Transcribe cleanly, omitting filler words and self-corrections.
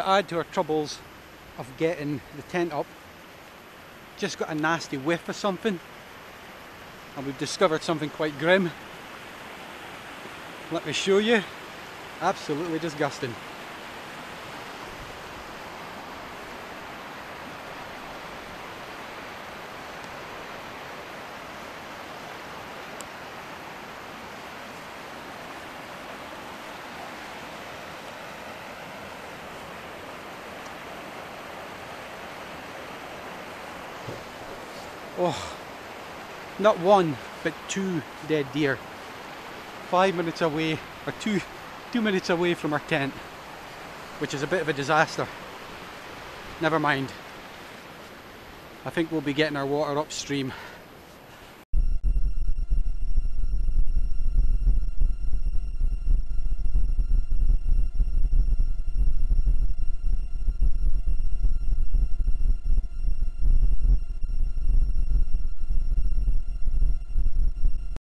to add to our troubles of getting the tent up, just got a nasty whiff of something, and we've discovered something quite grim. Let me show you. Absolutely disgusting. Oh, not one, but two dead deer. 5 minutes away, or two minutes away from our tent, which is a bit of a disaster. Never mind. I think we'll be getting our water upstream.